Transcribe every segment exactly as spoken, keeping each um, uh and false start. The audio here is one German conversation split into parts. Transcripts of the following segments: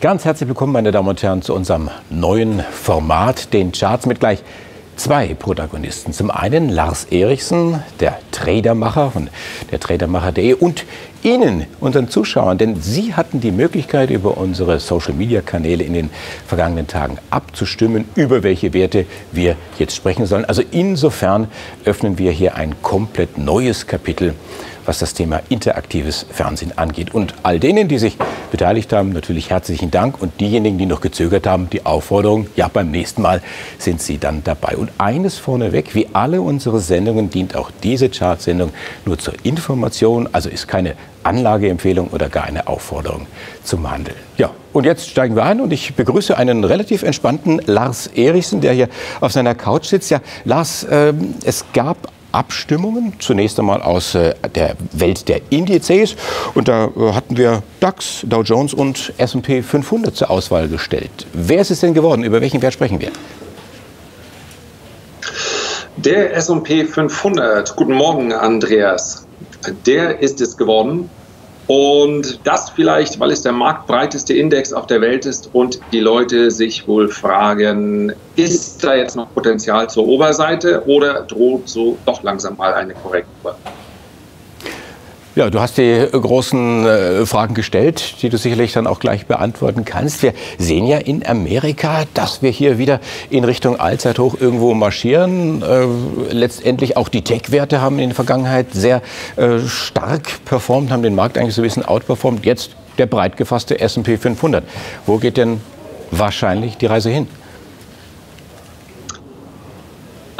Ganz herzlich willkommen, meine Damen und Herren, zu unserem neuen Format, den Charts, mit gleich zwei Protagonisten. Zum einen Lars Erichsen, der Tradermacher von der tradermacher punkt de, und Ihnen, unseren Zuschauern, denn Sie hatten die Möglichkeit, über unsere Social-Media-Kanäle in den vergangenen Tagen abzustimmen, über welche Werte wir jetzt sprechen sollen. Also insofern öffnen wir hier ein komplett neues Kapitel, was das Thema interaktives Fernsehen angeht. Und all denen, die sich beteiligt haben, natürlich herzlichen Dank. Und diejenigen, die noch gezögert haben, die Aufforderung, ja, beim nächsten Mal sind Sie dann dabei. Und eines vorneweg, wie alle unsere Sendungen dient auch diese Chartsendung nur zur Information, also ist keine Anlageempfehlung oder gar eine Aufforderung zum Handeln. Ja, und jetzt steigen wir ein und ich begrüße einen relativ entspannten Lars Erichsen, der hier auf seiner Couch sitzt. Ja, Lars, äh, es gab Abstimmungen, zunächst einmal aus äh, der Welt der Indizes, und da äh, hatten wir Dax, Dow Jones und S und P fünfhundert zur Auswahl gestellt. Wer ist es denn geworden? Über welchen Wert sprechen wir? Der S und P fünfhundert. Guten Morgen, Andreas. Der ist es geworden, und das vielleicht, weil es der marktbreiteste Index auf der Welt ist und die Leute sich wohl fragen, ist da jetzt noch Potenzial zur Oberseite oder droht so doch langsam mal eine Korrektur? Ja, du hast die großen äh, Fragen gestellt, die du sicherlich dann auch gleich beantworten kannst. Wir sehen ja in Amerika, dass wir hier wieder in Richtung Allzeithoch irgendwo marschieren. Äh, letztendlich auch die Tech-Werte haben in der Vergangenheit sehr äh, stark performt, haben den Markt eigentlich so ein bisschen outperformt. Jetzt der breit gefasste S und P fünfhundert. Wo geht denn wahrscheinlich die Reise hin?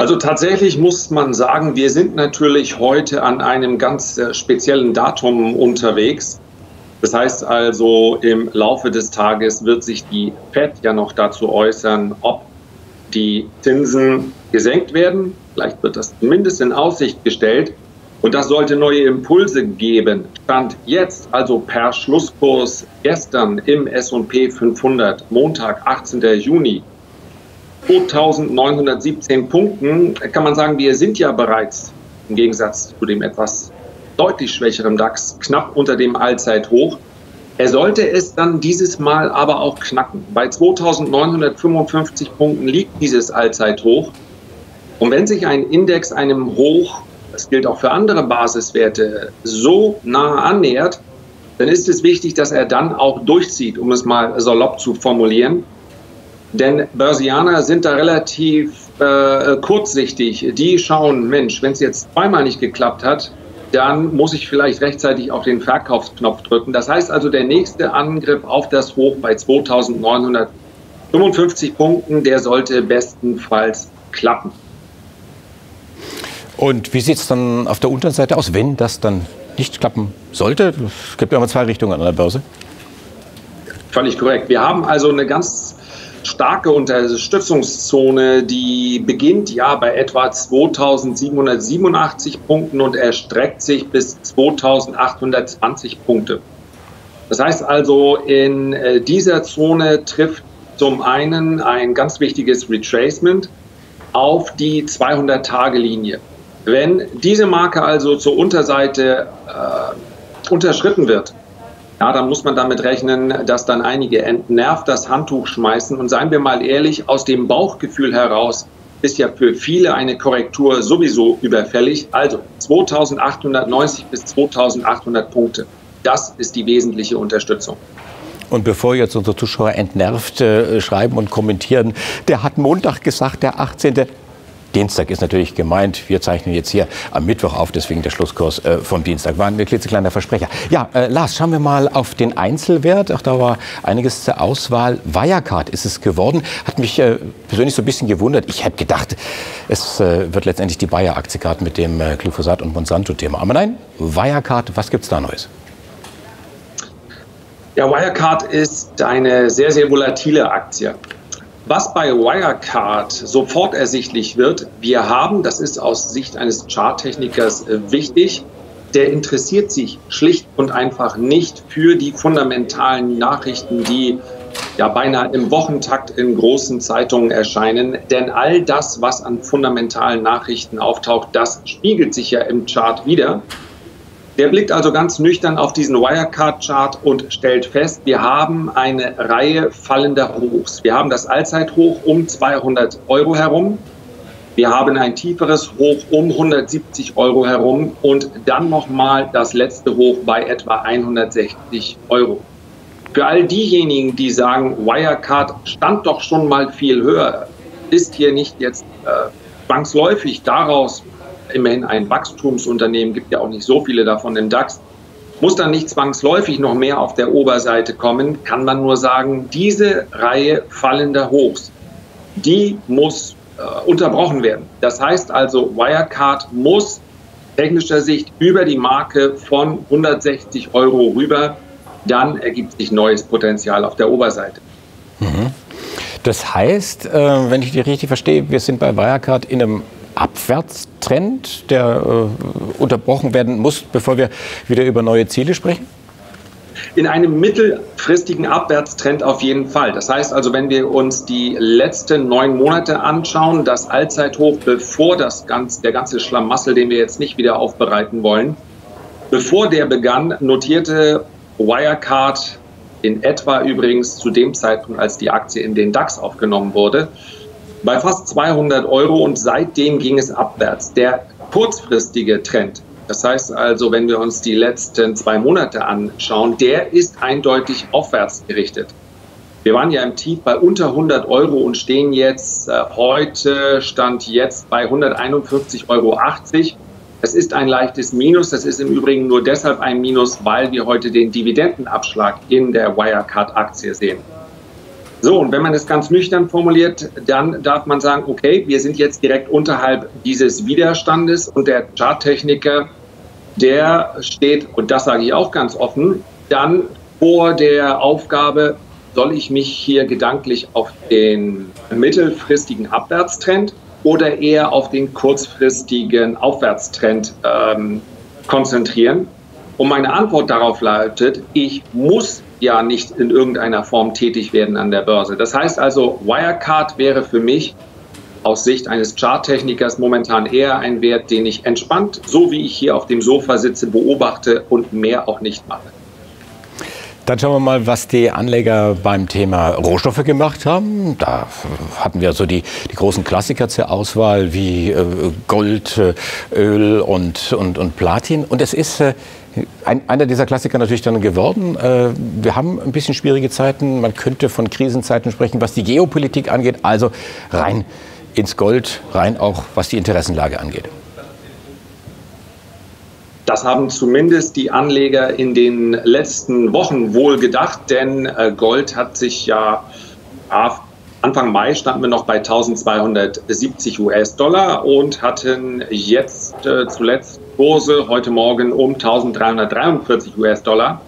Also tatsächlich muss man sagen, wir sind natürlich heute an einem ganz speziellen Datum unterwegs. Das heißt also, im Laufe des Tages wird sich die Fed ja noch dazu äußern, ob die Zinsen gesenkt werden. Vielleicht wird das zumindest in Aussicht gestellt. Und das sollte neue Impulse geben. Stand jetzt, also per Schlusskurs gestern im S und P fünfhundert, Montag, achtzehnter Juni, zweitausendneunhundertsiebzehn Punkten, kann man sagen, wir sind ja bereits im Gegensatz zu dem etwas deutlich schwächeren DAX knapp unter dem Allzeithoch. Er sollte es dann dieses Mal aber auch knacken. Bei zweitausendneunhundertfünfundfünfzig Punkten liegt dieses Allzeithoch. Und wenn sich ein Index einem Hoch, das gilt auch für andere Basiswerte, so nah annähert, dann ist es wichtig, dass er dann auch durchzieht, um es mal salopp zu formulieren. Denn Börsianer sind da relativ äh, kurzsichtig. Die schauen, Mensch, wenn es jetzt zweimal nicht geklappt hat, dann muss ich vielleicht rechtzeitig auf den Verkaufsknopf drücken. Das heißt also, der nächste Angriff auf das Hoch bei zweitausendneunhundertfünfundfünfzig Punkten, der sollte bestenfalls klappen. Und wie sieht es dann auf der unteren Seite aus, wenn das dann nicht klappen sollte? Es gibt ja immer zwei Richtungen an der Börse. Völlig korrekt. Wir haben also eine ganz starke Unterstützungszone, die beginnt ja bei etwa zweitausendsiebenhundertsiebenundachtzig Punkten und erstreckt sich bis zweitausendachthundertzwanzig Punkte. Das heißt also, in dieser Zone trifft zum einen ein ganz wichtiges Retracement auf die zweihundert-Tage-Linie. Wenn diese Marke also zur Unterseite äh, unterschritten wird, ja, dann muss man damit rechnen, dass dann einige entnervt das Handtuch schmeißen. Und seien wir mal ehrlich, aus dem Bauchgefühl heraus ist ja für viele eine Korrektur sowieso überfällig. Also zweitausendachthundertneunzig bis zweitausendachthundert Punkte, das ist die wesentliche Unterstützung. Und bevor jetzt unsere Zuschauer entnervt äh, schreiben und kommentieren, der hat Montag gesagt, der achtzehnte Dienstag ist natürlich gemeint. Wir zeichnen jetzt hier am Mittwoch auf, deswegen der Schlusskurs äh, vom Dienstag. War ein klitzekleiner Versprecher. Ja, äh, Lars, schauen wir mal auf den Einzelwert. Auch da war einiges zur Auswahl. Wirecard ist es geworden. Hat mich äh, persönlich so ein bisschen gewundert. Ich hätte gedacht, es äh, wird letztendlich die Bayer-Aktie gerade mit dem äh, Glyphosat- und Monsanto-Thema. Aber nein, Wirecard, was gibt es da Neues? Ja, Wirecard ist eine sehr, sehr volatile Aktie. Was bei Wirecard sofort ersichtlich wird, wir haben, das ist aus Sicht eines Charttechnikers wichtig, der interessiert sich schlicht und einfach nicht für die fundamentalen Nachrichten, die ja beinahe im Wochentakt in großen Zeitungen erscheinen. Denn all das, was an fundamentalen Nachrichten auftaucht, das spiegelt sich ja im Chart wieder. Der blickt also ganz nüchtern auf diesen Wirecard-Chart und stellt fest, wir haben eine Reihe fallender Hochs. Wir haben das Allzeithoch um zweihundert Euro herum. Wir haben ein tieferes Hoch um hundertsiebzig Euro herum und dann nochmal das letzte Hoch bei etwa hundertsechzig Euro. Für all diejenigen, die sagen, Wirecard stand doch schon mal viel höher, ist hier nicht jetzt äh, zwangsläufig daraus immerhin ein Wachstumsunternehmen, gibt ja auch nicht so viele davon im DAX, muss dann nicht zwangsläufig noch mehr auf der Oberseite kommen, kann man nur sagen, diese Reihe fallender Hochs, die muss unterbrochen werden. Das heißt also, Wirecard muss technischer Sicht über die Marke von hundertsechzig Euro rüber, dann ergibt sich neues Potenzial auf der Oberseite. Mhm. Das heißt, wenn ich dich richtig verstehe, wir sind bei Wirecard in einem Abwärtstrend, der unterbrochen werden muss, bevor wir wieder über neue Ziele sprechen? In einem mittelfristigen Abwärtstrend auf jeden Fall. Das heißt also, wenn wir uns die letzten neun Monate anschauen, das Allzeithoch, bevor das ganze, der ganze Schlamassel, den wir jetzt nicht wieder aufbereiten wollen, bevor der begann, notierte Wirecard in etwa übrigens zu dem Zeitpunkt, als die Aktie in den DAX aufgenommen wurde, bei fast zweihundert Euro und seitdem ging es abwärts. Der kurzfristige Trend, das heißt also, wenn wir uns die letzten zwei Monate anschauen, der ist eindeutig aufwärts gerichtet. Wir waren ja im Tief bei unter hundert Euro und stehen jetzt, äh, heute stand jetzt bei hunderteinundfünfzig Euro achtzig. Es ist ein leichtes Minus, das ist im Übrigen nur deshalb ein Minus, weil wir heute den Dividendenabschlag in der Wirecard-Aktie sehen. So, und wenn man es ganz nüchtern formuliert, dann darf man sagen, okay, wir sind jetzt direkt unterhalb dieses Widerstandes und der Charttechniker, der steht, und das sage ich auch ganz offen, dann vor der Aufgabe, soll ich mich hier gedanklich auf den mittelfristigen Abwärtstrend oder eher auf den kurzfristigen Aufwärtstrend ähm, konzentrieren? Und meine Antwort darauf lautet, ich muss ja nicht in irgendeiner Form tätig werden an der Börse. Das heißt also, Wirecard wäre für mich aus Sicht eines Charttechnikers momentan eher ein Wert, den ich entspannt, so wie ich hier auf dem Sofa sitze, beobachte und mehr auch nicht mache. Dann schauen wir mal, was die Anleger beim Thema Rohstoffe gemacht haben. Da hatten wir so die, die großen Klassiker zur Auswahl wie äh, Gold, äh, Öl und, und, und Platin. Und es ist äh, ein, einer dieser Klassiker natürlich dann geworden. Äh, wir haben ein bisschen schwierige Zeiten. Man könnte von Krisenzeiten sprechen, was die Geopolitik angeht. Also rein ins Gold, rein auch was die Interessenlage angeht. Das haben zumindest die Anleger in den letzten Wochen wohl gedacht, denn Gold hat sich ja, Anfang Mai standen wir noch bei eintausendzweihundertsiebzig US-Dollar und hatten jetzt zuletzt Kurse heute Morgen um eintausenddreihundertdreiundvierzig US-Dollar.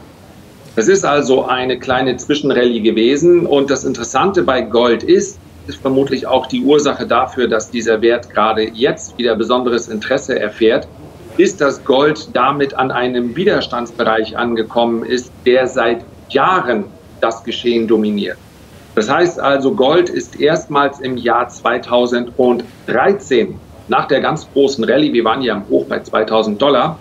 Das ist also eine kleine Zwischenrallye gewesen und das Interessante bei Gold ist, ist vermutlich auch die Ursache dafür, dass dieser Wert gerade jetzt wieder besonderes Interesse erfährt, ist, dass Gold damit an einem Widerstandsbereich angekommen ist, der seit Jahren das Geschehen dominiert. Das heißt also, Gold ist erstmals im Jahr zweitausenddreizehn, nach der ganz großen Rallye, wir waren ja am Hoch bei zweitausend Dollar,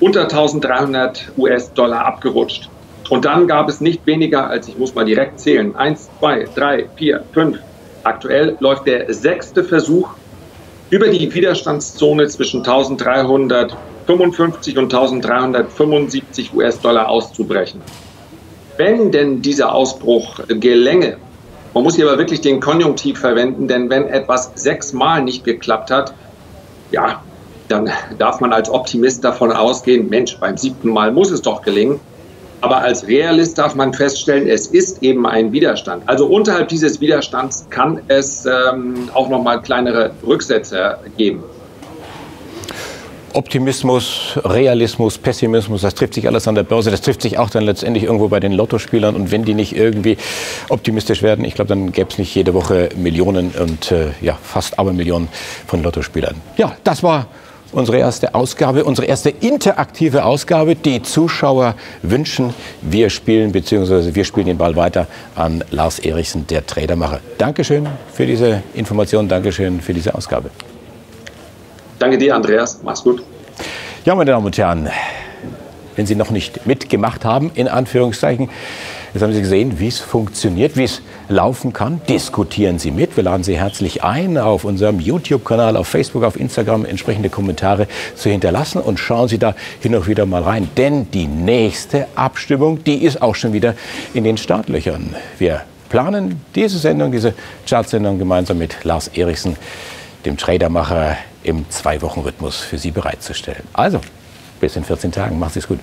unter eintausenddreihundert US-Dollar abgerutscht. Und dann gab es nicht weniger als, ich muss mal direkt zählen, eins, zwei, drei, vier, fünf. Aktuell läuft der sechste Versuch über die Widerstandszone zwischen eintausenddreihundertfünfundfünfzig und eintausenddreihundertfünfundsiebzig US-Dollar auszubrechen. Wenn denn dieser Ausbruch gelänge, man muss hier aber wirklich den Konjunktiv verwenden, denn wenn etwas sechsmal nicht geklappt hat, ja, dann darf man als Optimist davon ausgehen, Mensch, beim siebten Mal muss es doch gelingen. Aber als Realist darf man feststellen, es ist eben ein Widerstand. Also unterhalb dieses Widerstands kann es ähm, auch noch mal kleinere Rücksätze geben. Optimismus, Realismus, Pessimismus, das trifft sich alles an der Börse. Das trifft sich auch dann letztendlich irgendwo bei den Lottospielern. Und wenn die nicht irgendwie optimistisch werden, ich glaube, dann gäbe es nicht jede Woche Millionen und äh, ja, fast Abermillionen von Lottospielern. Ja, das war unsere erste Ausgabe, unsere erste interaktive Ausgabe. Die Zuschauer wünschen, wir spielen, beziehungsweise wir spielen den Ball weiter an Lars Erichsen, der Tradermacher. Dankeschön für diese Information, Dankeschön für diese Ausgabe. Danke dir, Andreas. Mach's gut. Ja, meine Damen und Herren. wenn Sie noch nicht mitgemacht haben, in Anführungszeichen. Jetzt haben Sie gesehen, wie es funktioniert, wie es laufen kann. Diskutieren Sie mit. Wir laden Sie herzlich ein, auf unserem YouTube-Kanal, auf Facebook, auf Instagram entsprechende Kommentare zu hinterlassen. Und schauen Sie da hin und wieder mal rein. Denn die nächste Abstimmung, die ist auch schon wieder in den Startlöchern. Wir planen diese Sendung, diese Chartsendung gemeinsam mit Lars Erichsen, dem Tradermacher, im Zwei-Wochen-Rhythmus für Sie bereitzustellen. Also, bis in vierzehn Tagen. Macht es gut.